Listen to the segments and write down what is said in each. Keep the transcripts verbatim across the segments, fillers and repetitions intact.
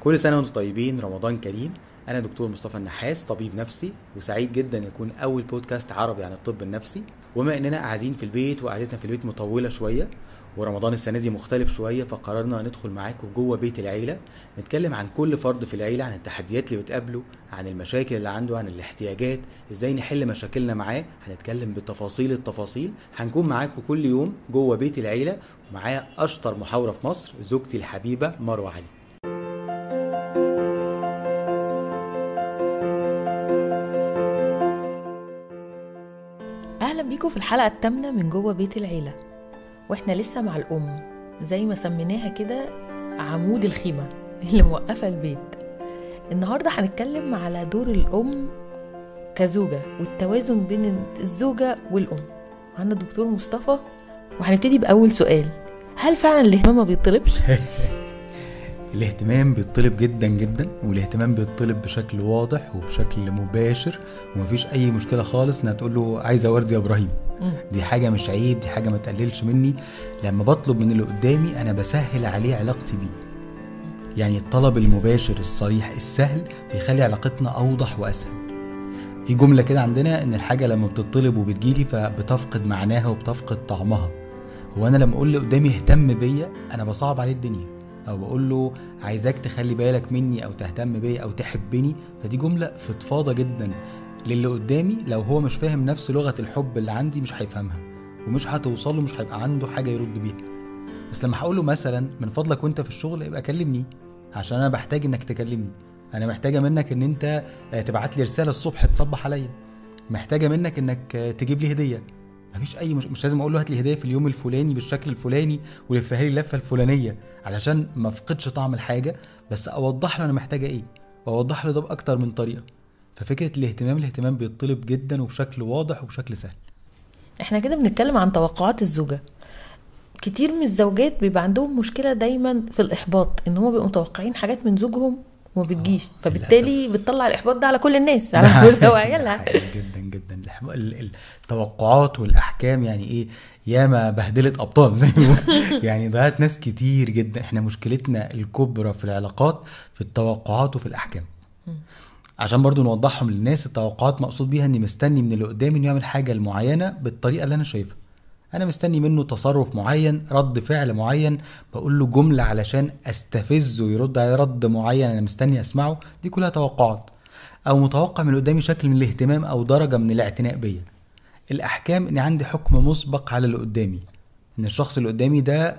كل سنة وانتم طيبين، رمضان كريم. أنا دكتور مصطفى النحاس، طبيب نفسي، وسعيد جدا يكون أول بودكاست عربي عن الطب النفسي. وما إننا قاعدين في البيت وقعدتنا في البيت مطولة شوية، ورمضان السنة دي مختلف شوية، فقررنا ندخل معاكم جوه بيت العيلة، نتكلم عن كل فرد في العيلة، عن التحديات اللي بتقابله، عن المشاكل اللي عنده، عن الاحتياجات، إزاي نحل مشاكلنا معاه. هنتكلم بتفاصيل التفاصيل. هنكون معاكم كل يوم جوه بيت العيلة، ومعايا أشطر محاورة في مصر، زوجتي الحبيبة مروة علي. اهلا بيكم في الحلقه الثامنه من جوه بيت العيله، واحنا لسه مع الام زي ما سميناها كده، عمود الخيمه اللي موقفه البيت. النهارده هنتكلم على دور الام كزوجه والتوازن بين الزوجه والام. معانا الدكتور مصطفى، وهنبتدي باول سؤال: هل فعلا الاهتمام ما بيطلبش؟ الاهتمام بيتطلب جدا جدا، والاهتمام بيتطلب بشكل واضح وبشكل مباشر، ومفيش اي مشكله خالص انها تقول له عايزه ورد يا ابراهيم. دي حاجه مش عيب، دي حاجه ما تقللش مني. لما بطلب من اللي قدامي انا بسهل عليه علاقتي بيه، يعني الطلب المباشر الصريح السهل بيخلي علاقتنا اوضح واسهل. في جمله كده عندنا ان الحاجه لما بتطلب وبتجيلي فبتفقد معناها وبتفقد طعمها. هو انا لما اقول اللي قدامي اهتم بيا انا بصعب عليه الدنيا، او بقول له عايزك تخلي بالك مني او تهتم بي او تحبني، فدي جمله فضفاضه جدا للي قدامي. لو هو مش فاهم نفس لغه الحب اللي عندي مش هيفهمها ومش هتوصله، مش هيبقى عنده حاجه يرد بيها. بس لما هقول له مثلا من فضلك وانت في الشغل يبقى كلمني، عشان انا بحتاج انك تكلمني، انا محتاجه منك ان انت تبعت لي رساله الصبح تصبح عليا، محتاجه منك انك تجيب لي هديه. مفيش اي مش... مش لازم اقول له هات لي هديه في اليوم الفلاني بالشكل الفلاني ولفها لي اللفه الفلانيه، علشان ما افقدش طعم الحاجه، بس اوضح له انا محتاجه ايه، واوضح له ده باكتر من طريقه. ففكره الاهتمام الاهتمام بيتطلب جدا وبشكل واضح وبشكل سهل. احنا كده بنتكلم عن توقعات الزوجه. كتير من الزوجات بيبقى عندهم مشكله دايما في الاحباط، ان هم بيبقوا متوقعين حاجات من زوجهم وما بتجيش، فبالتالي بتطلع الاحباط ده على كل الناس، على جوزها وعيالها. جدا جدا التوقعات والاحكام، يعني ايه، ياما بهدلت ابطال زي ما يعني ضيعت ناس كتير جدا. احنا مشكلتنا الكبرى في العلاقات في التوقعات وفي الاحكام. عشان برضو نوضحهم للناس، التوقعات مقصود بيها اني مستني من اللي قدامي انه يعمل حاجه معينه بالطريقه اللي انا شايفها، انا مستني منه تصرف معين، رد فعل معين، بقول له جمله علشان استفزه يرد على رد معين انا مستني اسمعه. دي كلها توقعات، او متوقع من اللي قدامي شكل من الاهتمام او درجه من الاعتناء بيا. الاحكام ان عندي حكم مسبق على اللي قدامي، ان الشخص اللي قدامي ده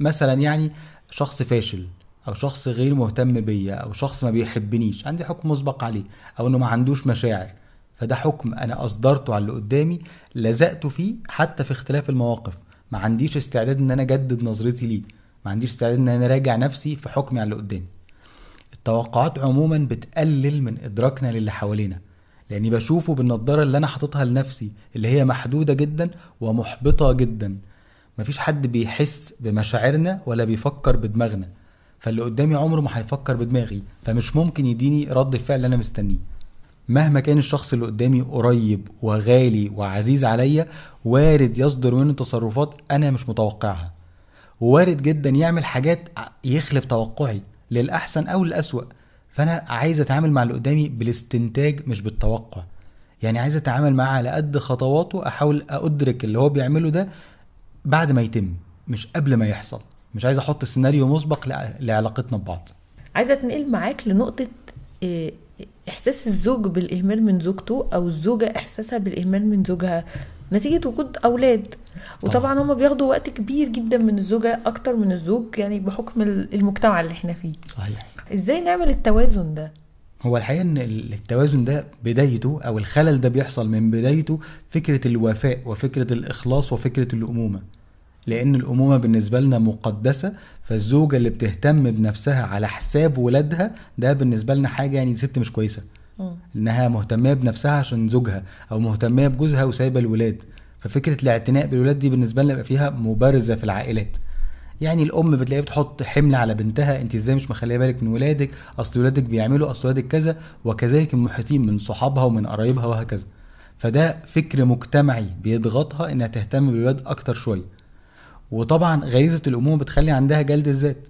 مثلا يعني شخص فاشل، او شخص غير مهتم بيا، او شخص ما بيحبنيش، عندي حكم مسبق عليه، او انه ما عندوش مشاعر. فده حكم انا اصدرته على اللي قدامي، لزقته فيه حتى في اختلاف المواقف. ما عنديش استعداد ان انا اجدد نظرتي ليه، ما عنديش استعداد ان انا اراجع نفسي في حكمي على اللي قدامي. التوقعات عموما بتقلل من ادراكنا للي حوالينا، لاني بشوفه بالنظاره اللي انا حاططها لنفسي، اللي هي محدوده جدا ومحبطه جدا. مفيش حد بيحس بمشاعرنا ولا بيفكر بدماغنا، فاللي قدامي عمره ما هيفكر بدماغي، فمش ممكن يديني رد الفعل اللي انا مستنيه. مهما كان الشخص اللي قدامي قريب وغالي وعزيز عليا، وارد يصدر منه تصرفات انا مش متوقعها، وارد جدا يعمل حاجات يخلف توقعي للاحسن او للاسوأ. فانا عايز اتعامل مع اللي قدامي بالاستنتاج مش بالتوقع، يعني عايز اتعامل معاه على قد خطواته، احاول ادرك اللي هو بيعمله ده بعد ما يتم مش قبل ما يحصل. مش عايز احط سيناريو مسبق لعلاقتنا ببعض. عايزه اتنقل معاك لنقطه إيه؟ احساس الزوج بالاهمال من زوجته، او الزوجه احساسها بالاهمال من زوجها نتيجه وجود اولاد. وطبعا هم بياخدوا وقت كبير جدا من الزوجه اكتر من الزوج، يعني بحكم المجتمع اللي احنا فيه. صحيح. ازاي نعمل التوازن ده؟ هو الحقيقه ان التوازن ده بدايته، او الخلل ده بيحصل من بدايته، فكره الوفاء وفكره الاخلاص وفكره الامومه. لان الامومه بالنسبه لنا مقدسه، فالزوجه اللي بتهتم بنفسها على حساب ولادها ده بالنسبه لنا حاجه يعني ست مش كويسه، انها مهتمه بنفسها عشان زوجها، او مهتمه بجوزها وسايبه الولاد. ففكره الاعتناء بالولاد دي بالنسبه لنا بقى فيها مبارزه في العائلات. يعني الام بتلاقيها بتحط حمل على بنتها، انت ازاي مش مخليه بالك من ولادك، اصل ولادك بيعملوا، اصل ولادك كذا، وكذلك المحيطين من صحابها ومن قرايبها وهكذا. فده فكر مجتمعي بيضغطها انها تهتم بالولاد اكتر شويه. وطبعا غريزه الامومه بتخلي عندها جلد الذات،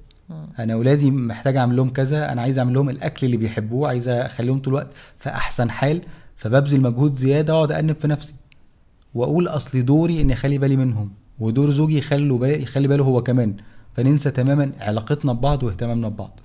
انا اولادي محتاج اعمل لهم كذا، انا عايز اعمل لهم الاكل اللي بيحبوه، عايز اخليهم طول الوقت في احسن حال، فببذل مجهود زياده واقعد اقنب في نفسي واقول اصل دوري اني اخلي بالي منهم ودور زوجي يخلي يخلي باله هو كمان، فننسى تماما علاقتنا ببعض واهتمامنا ببعض.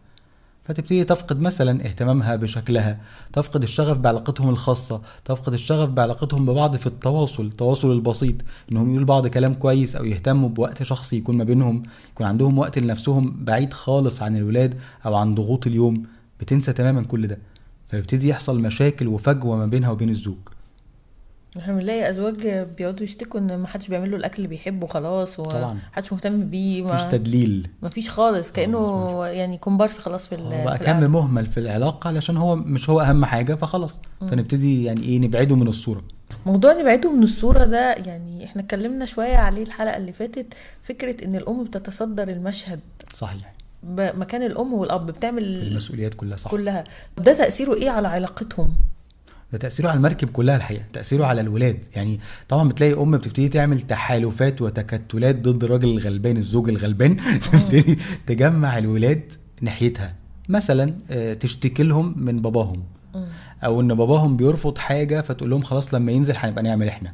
فتبتدي تفقد مثلا اهتمامها بشكلها، تفقد الشغف بعلاقتهم الخاصه، تفقد الشغف بعلاقتهم ببعض في التواصل، التواصل البسيط، انهم يقولوا لبعض كلام كويس او يهتموا بوقت شخصي يكون ما بينهم، يكون عندهم وقت لنفسهم بعيد خالص عن الولاد او عن ضغوط اليوم. بتنسى تماما كل ده، فبيبتدي يحصل مشاكل وفجوه ما بينها وبين الزوج. احنا بنلاقي ازواج بيقعدوا يشتكوا ان ما حدش بيعمل له الاكل اللي بيحبه خلاص، ومحدش مهتم بيه، مفيش تدليل، مفيش خالص، كانه يعني كومبارس خلاص في ال بقى كم مهمل في العلاقه، علشان هو مش هو اهم حاجه فخلاص. م. فنبتدي يعني ايه نبعده من الصوره. موضوع نبعده من الصوره ده يعني احنا اتكلمنا شويه عليه الحلقه اللي فاتت، فكره ان الام بتتصدر المشهد. صحيح، مكان الام والاب بتعمل المسؤوليات كلها. صح، كلها. ده تاثيره ايه على علاقتهم؟ ده تأثيره على المركب كلها الحقيقة، تأثيره على الولاد. يعني طبعا بتلاقي أم بتبتدي تعمل تحالفات وتكتلات ضد الراجل الغلبان، الزوج الغلبان، تبتدي تجمع الولاد ناحيتها، مثلا تشتكي لهم من باباهم أو إن باباهم بيرفض حاجة فتقول لهم خلاص لما ينزل هنبقى نعمل إحنا،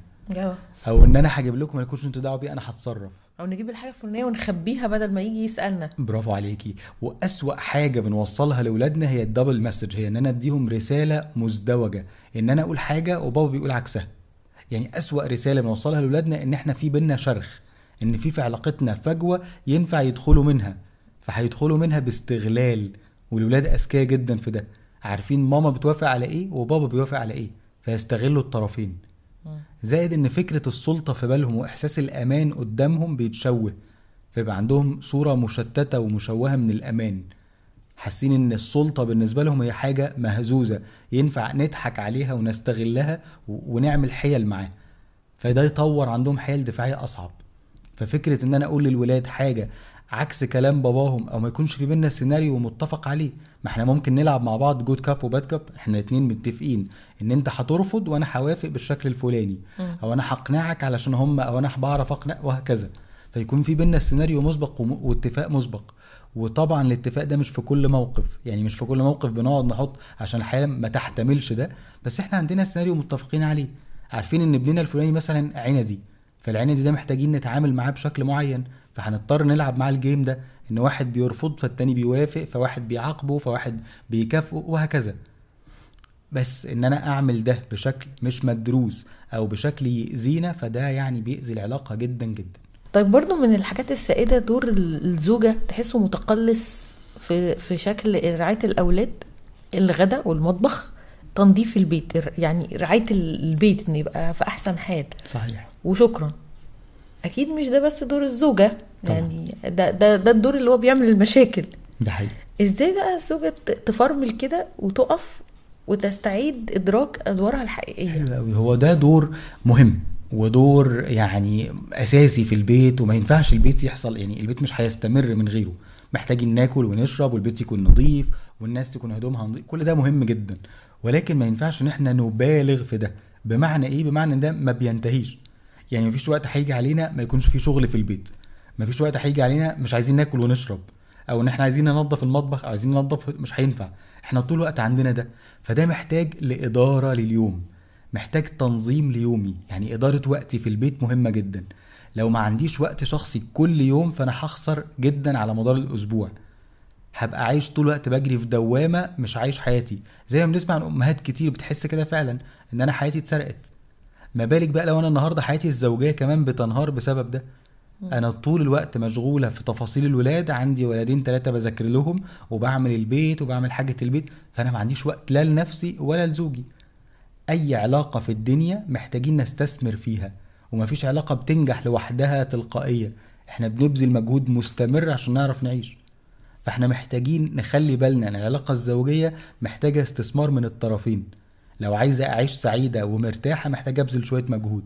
أو إن أنا هجيب لكم ما تكونش أنتوا دعوا بيه، أنا هتصرف، أو نجيب الحاجة الفلانية ونخبيها بدل ما يجي يسألنا. برافو عليكي. وأسوأ حاجة بنوصلها لأولادنا هي الدبل مسج، هي إن أنا أديهم رسالة مزدوجة، إن أنا أقول حاجة وبابا بيقول عكسها. يعني أسوأ رسالة بنوصلها لأولادنا إن إحنا في بينا شرخ، إن في في علاقتنا فجوة ينفع يدخلوا منها، فهيدخلوا منها باستغلال. والولاد أذكياء جدا في ده، عارفين ماما بتوافق على إيه وبابا بيوافق على إيه، فيستغلوا الطرفين. زائد ان فكرة السلطة في بالهم واحساس الامان قدامهم بيتشوه، فيبقى عندهم صورة مشتتة ومشوهة من الامان، حاسين ان السلطة بالنسبة لهم هي حاجة مهزوزة ينفع نضحك عليها ونستغلها ونعمل حيل معاها، فده يطور عندهم حيل دفاعية اصعب. ففكرة ان انا اقول للولاد حاجة عكس كلام باباهم او ما يكونش في بينا سيناريو متفق عليه، ما احنا ممكن نلعب مع بعض جود كاب وباد كاب، احنا الاتنين متفقين ان انت هترفض وانا هوافق بالشكل الفلاني، او انا هقنعك علشان هم، او انا بعرف اقنع، وهكذا. فيكون في بينا سيناريو مسبق واتفاق مسبق. وطبعا الاتفاق ده مش في كل موقف، يعني مش في كل موقف بنقعد نحط، عشان الحياة ما تحتملش ده، بس احنا عندنا سيناريو متفقين عليه، عارفين ان ابننا الفلاني مثلا عندي، فالعندي ده محتاجين نتعامل معاه بشكل معين، فهنضطر نلعب مع الجيم ده، ان واحد بيرفض فالتاني بيوافق، فواحد بيعاقبه فواحد بيكافئه، وهكذا. بس ان انا اعمل ده بشكل مش مدروس او بشكل يأذينا، فده يعني بيأذي العلاقة جدا جدا. طيب برضو من الحاجات السائدة دور الزوجة، تحسه متقلص في في شكل رعاية الاولاد، الغداء والمطبخ، تنظيف البيت، يعني رعاية البيت ان يبقى في احسن حال. صحيح، وشكرا. اكيد مش ده بس دور الزوجه، يعني ده ده ده الدور اللي هو بيعمل المشاكل ده حقيقي. ازاي بقى الزوجه تفرمل كده وتقف وتستعيد ادراك ادوارها الحقيقيه؟ حلو قوي. هو ده دور مهم ودور يعني اساسي في البيت، وما ينفعش البيت يحصل، يعني البيت مش هيستمر من غيره، محتاجين ناكل ونشرب والبيت يكون نظيف والناس تكون هدومها نظيف، كل ده مهم جدا، ولكن ما ينفعش ان احنا نبالغ في ده. بمعنى ايه؟ بمعنى ان ده ما بينتهيش، يعني مفيش وقت هيجي علينا ما يكونش في شغل في البيت، مفيش وقت هيجي علينا مش عايزين ناكل ونشرب، او ان احنا عايزين ننظف المطبخ او عايزين ننظف، مش هينفع، احنا طول الوقت عندنا ده. فده محتاج لاداره لليوم، محتاج تنظيم ليومي، يعني اداره وقتي في البيت مهمه جدا. لو ما عنديش وقت شخصي كل يوم فانا هخسر جدا على مدار الاسبوع، هبقى عايش طول الوقت بجري في دوامه، مش عايش حياتي. زي ما بنسمع عن امهات كتير بتحس كده فعلا، ان انا حياتي اتسرقت، ما بالك بقى لو انا النهارده حياتي الزوجيه كمان بتنهار بسبب ده. انا طول الوقت مشغوله في تفاصيل الولاد، عندي ولدين ثلاثه بذاكر لهم وبعمل البيت وبعمل حاجه البيت، فانا ما عنديش وقت لا لنفسي ولا لزوجي. اي علاقه في الدنيا محتاجين نستثمر فيها، وما فيش علاقه بتنجح لوحدها تلقائيه، احنا بنبذل مجهود مستمر عشان نعرف نعيش. فاحنا محتاجين نخلي بالنا ان العلاقه الزوجيه محتاجه استثمار من الطرفين. لو عايزة أعيش سعيدة ومرتاحة محتاجة أبذل شوية مجهود،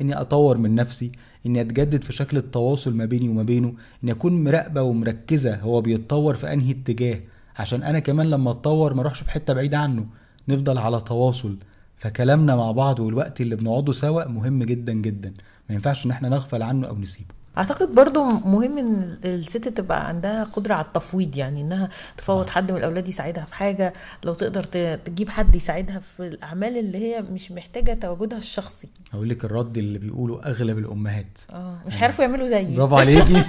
إني أطور من نفسي، إني أتجدد في شكل التواصل ما بيني وما بينه، إني أكون مراقبة ومركزة هو بيتطور في أنهي اتجاه، عشان أنا كمان لما أتطور ما أروحش في حتة بعيدة عنه، نفضل على تواصل. فكلامنا مع بعض والوقت اللي بنقعده سوا مهم جدا جدا، ما ينفعش إن إحنا نغفل عنه أو نسيبه. اعتقد برضو مهم ان الست تبقى عندها قدرة على التفويض، يعني انها تفوض حد من الاولاد يساعدها في حاجة، لو تقدر تجيب حد يساعدها في الاعمال اللي هي مش محتاجة تواجدها الشخصي. هقول لك الرد اللي بيقولوا اغلب الامهات، اه مش هيعرفوا يعملوا زيي. برافو عليكي.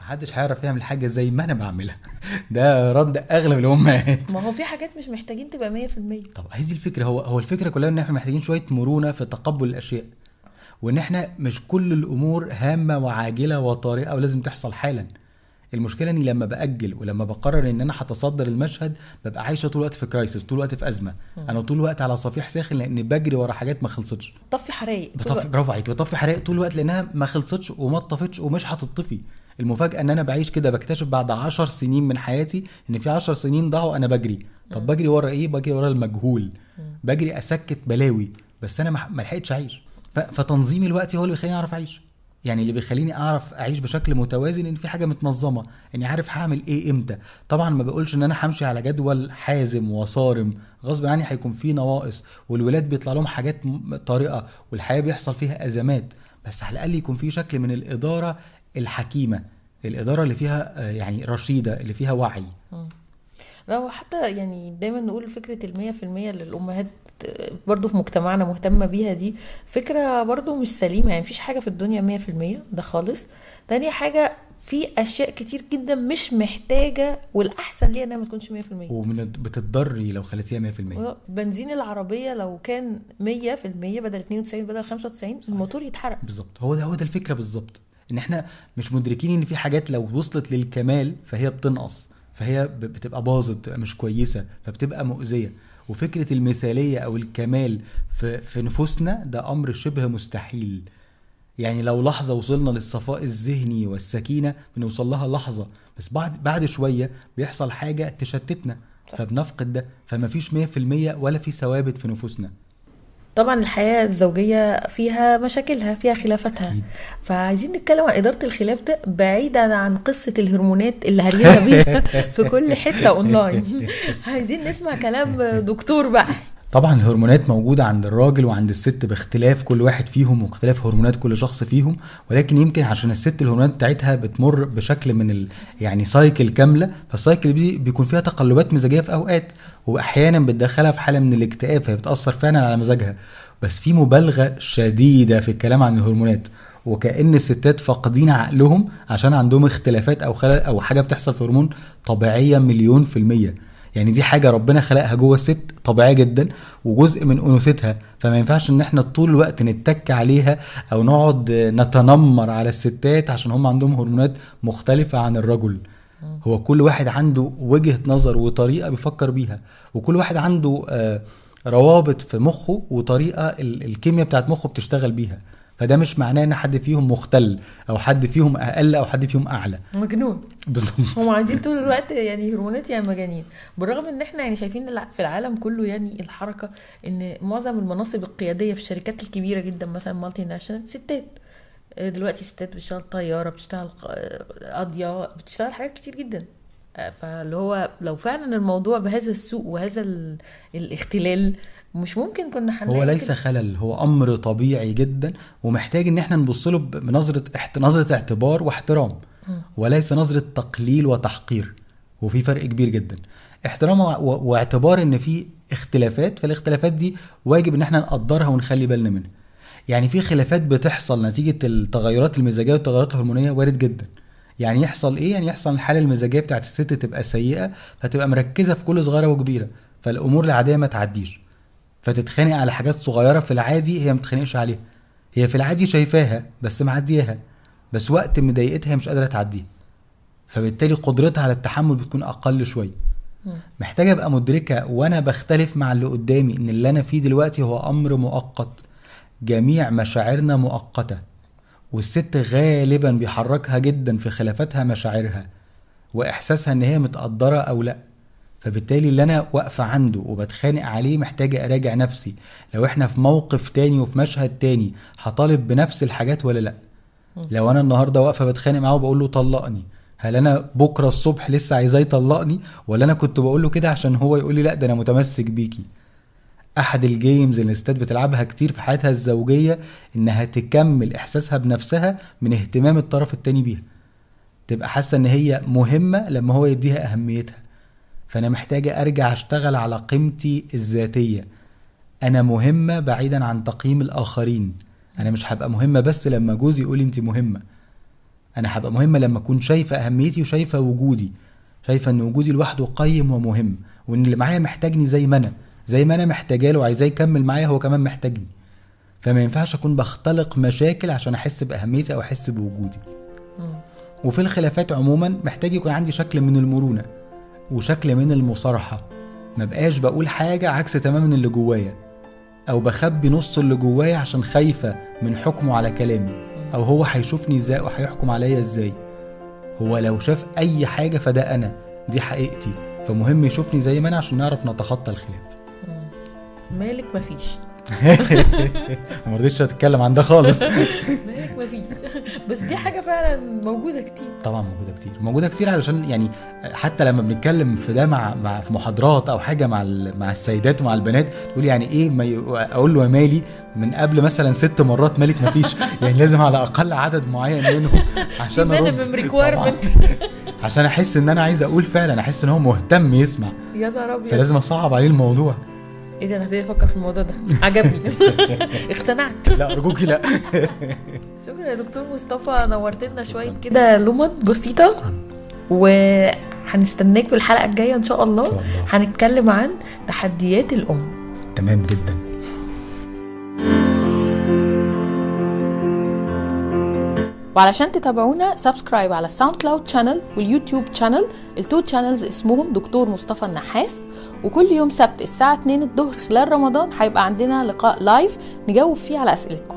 محدش هيعرف يعمل حاجة زي ما انا بعملها. ده رد اغلب الامهات. ما هو في حاجات مش محتاجين تبقى مية في المية. طب هذه الفكرة، هو هو الفكرة كلها ان احنا محتاجين شوية مرونة في تقبل الاشياء، وان احنا مش كل الامور هامه وعاجله وطارئه ولازم تحصل حالا. المشكله اني لما باجل ولما بقرر ان انا هتصدر المشهد ببقى عايشه طول الوقت في كرايسس، طول الوقت في ازمه. م. انا طول الوقت على صفيح ساخن لان بجري ورا حاجات ما خلصتش. طفي حرايق. برافو عليك، بطفي حرايق طول الوقت لانها ما خلصتش وما اتطفتش ومش هتطفي. المفاجاه ان انا بعيش كده، بكتشف بعد عشر سنين من حياتي ان في عشر سنين ضاعوا انا بجري. طب م. بجري ورا ايه؟ بجري ورا المجهول. م. بجري اسكت بلاوي، بس انا ما لحقتش اعيش. فتنظيم الوقت هو اللي بيخليني اعرف اعيش، يعني اللي بيخليني اعرف اعيش بشكل متوازن ان في حاجه متنظمه، اني عارف هعمل ايه امتى. طبعا ما بقولش ان انا همشي على جدول حازم وصارم، غصب عني هيكون فيه نواقص، والولاد بيطلع لهم حاجات طارئه، والحياه بيحصل فيها ازمات، بس على الاقل يكون في شكل من الاداره الحكيمه، الاداره اللي فيها يعني رشيده، اللي فيها وعي. لو حتى يعني دايما نقول فكرة المية في المية اللي الأمهات برضو في مجتمعنا مهتمة بيها، دي فكرة برضو مش سليمة. يعني مفيش حاجة في الدنيا مية في المية، ده خالص. تاني حاجة، في أشياء كتير جدا مش محتاجة، والأحسن ليه أنها ما تكونش مية في المية، ومن بتتضري لو خلتيها مية في المية. بنزين العربية لو كان مية في المية بدل اتنين وتسعين بدل خمسة وتسعين، الموتور يتحرق. بالظبط، هو ده هو ده الفكرة بالظبط، إن إحنا مش مدركين إن في حاجات لو وصلت للكمال فهي بتنقص، فهي بتبقى باظت، بتبقى مش كويسه، فبتبقى مؤذيه. وفكره المثاليه او الكمال في في نفوسنا ده امر شبه مستحيل. يعني لو لحظه وصلنا للصفاء الذهني والسكينه بنوصل لها لحظه، بس بعد بعد شويه بيحصل حاجه تشتتنا فبنفقد ده. فمفيش مية في المية ولا في ثوابت في نفوسنا. طبعا الحياة الزوجية فيها مشاكلها، فيها خلافاتها، فعايزين نتكلم عن إدارة الخلاف ده بعيدا عن قصة الهرمونات اللي هرينا بيها في كل حتة أونلاين. عايزين نسمع كلام دكتور بقى. طبعا الهرمونات موجودة عند الراجل وعند الست باختلاف كل واحد فيهم واختلاف هرمونات كل شخص فيهم، ولكن يمكن عشان الست الهرمونات بتاعتها بتمر بشكل من ال... يعني سايكل كاملة، فالسايكل دي بيكون فيها تقلبات مزاجية في أوقات، وأحيانا بتدخلها في حالة من الاكتئاب، فهي بتأثر فعلا على مزاجها. بس في مبالغة شديدة في الكلام عن الهرمونات، وكأن الستات فاقدين عقلهم عشان عندهم اختلافات أو خلل أو حاجة بتحصل في هرمون طبيعية مليون في المية. يعني دي حاجه ربنا خلقها جوه الست طبيعيه جدا، وجزء من انوثتها، فما ينفعش ان احنا طول الوقت نتك عليها او نقعد نتنمر على الستات عشان هم عندهم هرمونات مختلفه عن الرجل. هو كل واحد عنده وجهه نظر وطريقه بيفكر بيها، وكل واحد عنده روابط في مخه وطريقه الكيمياء بتاعت مخه بتشتغل بيها، فده مش معناه ان حد فيهم مختل او حد فيهم اقل او حد فيهم اعلى. مجنون. بالظبط، هم عايزين طول الوقت يعني هرمونات يعني مجانين، بالرغم ان احنا يعني شايفين في العالم كله يعني الحركه ان معظم المناصب القياديه في الشركات الكبيره جدا مثلا مالتي ناشونال ستات. دلوقتي ستات بتشتغل طياره، بتشتغل قاضيه، بتشتغل حاجات كتير جدا. فاللي هو لو فعلا الموضوع بهذا السوء وهذا الاختلال مش ممكن كنا هنلاقي. هو ليس خلل، هو امر طبيعي جدا، ومحتاج ان احنا نبص له بنظره احت... نظره اعتبار واحترام، وليس نظره تقليل وتحقير. وفي فرق كبير جدا، احترام و... واعتبار ان في اختلافات، فالاختلافات دي واجب ان احنا نقدرها ونخلي بالنا منها. يعني في خلافات بتحصل نتيجه التغيرات المزاجيه والتغيرات الهرمونيه، وارد جدا. يعني يحصل ايه؟ يعني يحصل الحاله المزاجيه بتاعت الست تبقى سيئه، فتبقى مركزه في كل صغيره وكبيره، فالامور العاديه ما تعديش، فتتخانق على حاجات صغيره في العادي هي ما بتتخانقش عليها، هي في العادي شايفاها بس معدياها، بس وقت مضايقتها مش قادره تعديها، فبالتالي قدرتها على التحمل بتكون اقل شويه. محتاجه ابقى مدركه وانا بختلف مع اللي قدامي ان اللي انا فيه دلوقتي هو امر مؤقت، جميع مشاعرنا مؤقته، والست غالبا بيحركها جدا في خلافاتها مشاعرها واحساسها ان هي متقدره او لا، فبالتالي اللي انا واقفه عنده وبتخانق عليه محتاجه اراجع نفسي، لو احنا في موقف تاني وفي مشهد تاني هطالب بنفس الحاجات ولا لا؟ لو انا النهارده واقفه بتخانق معاه وبقول له طلقني، هل انا بكره الصبح لسه عايزاه يطلقني، ولا انا كنت بقول له كده عشان هو يقول لي لا ده انا متمسك بيكي؟ احد الجيمز اللي ستات بتلعبها كتير في حياتها الزوجيه، انها تكمل احساسها بنفسها من اهتمام الطرف التاني بيها، تبقى حاسه ان هي مهمه لما هو يديها اهميتها. فانا محتاجه ارجع اشتغل على قيمتي الذاتيه، انا مهمه بعيدا عن تقييم الاخرين. انا مش هبقى مهمه بس لما جوزي يقول انت مهمه، انا هبقى مهمه لما اكون شايفه اهميتي وشايفه وجودي، شايفه ان وجودي لوحده قيم ومهم، وان اللي معايا محتاجني زي ما انا زي ما انا محتاجاه له وعايزاه يكمل معايا هو كمان محتاجني. فما ينفعش اكون بختلق مشاكل عشان احس باهميتي او احس بوجودي. وفي الخلافات عموما محتاج يكون عندي شكل من المرونه وشكل من المصارحه، ما بقاش بقول حاجه عكس تماما اللي جوايا، او بخبي نص اللي جوايا عشان خايفه من حكمه على كلامي، او هو هيشوفني ازاي وهيحكم عليا ازاي. هو لو شاف اي حاجه فده انا، دي حقيقتي، فمهم يشوفني زي ما انا عشان نعرف نتخطى الخلاف. مالك مفيش ما رضيتش اتكلم عن ده خالص. مالك مفيش، بس دي حاجه فعلا موجوده كتير. طبعا موجوده كتير، موجوده كتير علشان يعني حتى لما بنتكلم في ده مع مع في محاضرات او حاجه مع مع السيدات ومع البنات، تقول يعني ايه ما اقول له مالي من قبل مثلا ست مرات مالك مفيش يعني لازم على اقل عدد معين منهم عشان ارد عشان احس ان انا عايز اقول فعلا، احس ان هو مهتم يسمع. يا رب، فلازم اصعب عليه الموضوع. ايه ده، انا هبتدي افكر في الموضوع ده، عجبني اقتنعت لا ارجوكي لا شكرا يا دكتور مصطفى، نورتنا شويه كده لمط بسيطه، وهنستناك في الحلقه الجايه ان شاء الله، هنتكلم عن تحديات الام. تمام جدا. وعلشان تتابعونا سبسكرايب على الساوند كلاود شانل واليوتيوب شانل، التو شانلز اسمهم دكتور مصطفى النحاس. وكل يوم سبت الساعة اتنين الظهر خلال رمضان هيبقى عندنا لقاء لايف نجاوب فيه على أسئلتكم.